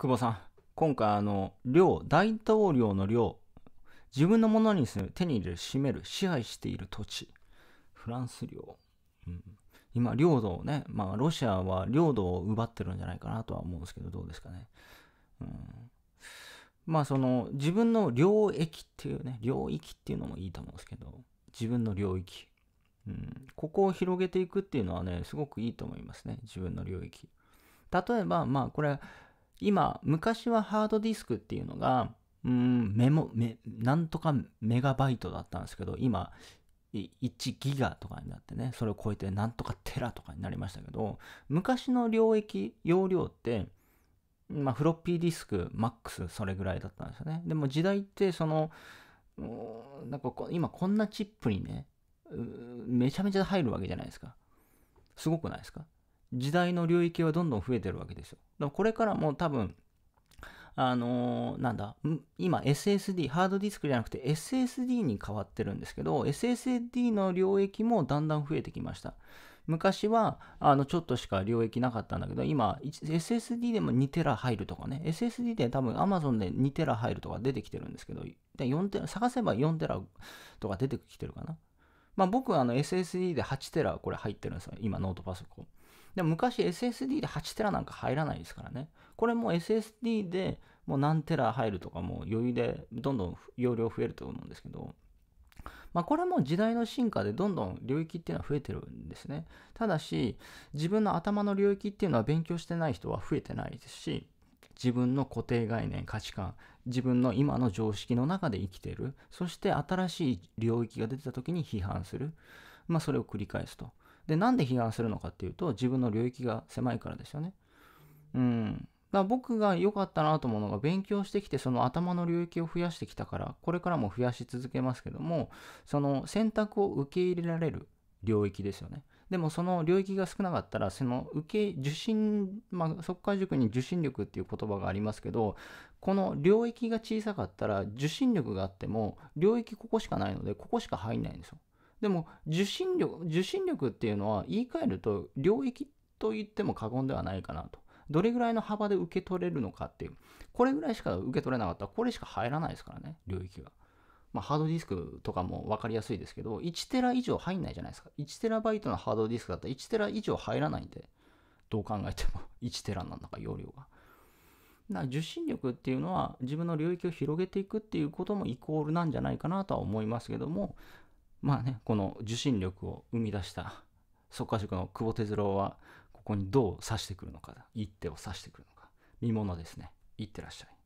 久保さん、今回領、大統領の領、自分のものにする、手に入れる、占める、支配している土地、フランス領。うん、今、領土をね、まあ、ロシアは領土を奪ってるんじゃないかなとは思うんですけど、どうですかね。うん、まあ、その、自分の領域っていうね、領域っていうのもいいと思うんですけど、自分の領域。うん、ここを広げていくっていうのはね、すごくいいと思いますね、自分の領域。例えば、まあ、これ、今、昔はハードディスクっていうのが、なんとかメガバイトだったんですけど、今、1ギガとかになってね、それを超えてなんとかテラとかになりましたけど、昔の領域、容量って、まあ、フロッピーディスク、マックス、それぐらいだったんですよね。でも時代って、その、なんか今、こんなチップにね、めちゃめちゃ入るわけじゃないですか。すごくないですか？時代の領域はどんどん増えてるわけですよ。だからこれからも多分、今 SSD、ハードディスクじゃなくて SSD に変わってるんですけど、SSD の領域もだんだん増えてきました。昔は、ちょっとしか領域なかったんだけど、今、SSD でも2テラ入るとかね、SSD で多分 Amazon で2テラ入るとか出てきてるんですけど、4テラ探せば4テラとか出てきてるかな。まあ、僕はSSD で8テラこれ入ってるんですよ、今ノートパソコン。でも昔 SSD で8テラなんか入らないですからね。これも SSD でもう何テラ入るとかもう余裕でどんどん容量増えると思うんですけど、まあ、これも時代の進化でどんどん領域っていうのは増えてるんですね。ただし、自分の頭の領域っていうのは勉強してない人は増えてないですし、自分の固定概念、価値観、自分の今の常識の中で生きてる。そして新しい領域が出てた時に批判する。まあそれを繰り返すと。で、なんで批判するのかっていうと、自分の領域が狭いからですよね。うん。だから僕が良かったなと思うのが、勉強してきてその頭の領域を増やしてきたから、これからも増やし続けますけども、その選択を受け入れられる領域ですよね。でもその領域が少なかったら、その受信、まあ、速稼塾に受信力っていう言葉がありますけど、この領域が小さかったら、受信力があっても、領域ここしかないので、ここしか入んないんですよ。でも、受信力っていうのは、言い換えると、領域と言っても過言ではないかなと。どれぐらいの幅で受け取れるのかっていう。これぐらいしか受け取れなかったら、これしか入らないですからね、領域が。まあ、ハードディスクとかも分かりやすいですけど、1テラ以上入んないじゃないですか。1テラバイトのハードディスクだったら1テラ以上入らないんで、どう考えても1テラなんだか容量が。だから受信力っていうのは自分の領域を広げていくっていうこともイコールなんじゃないかなとは思いますけども、まあね、この受信力を生み出した速稼塾の久保哲郎は、ここにどう指してくるのか、一手を指してくるのか、見ものですね。いってらっしゃい。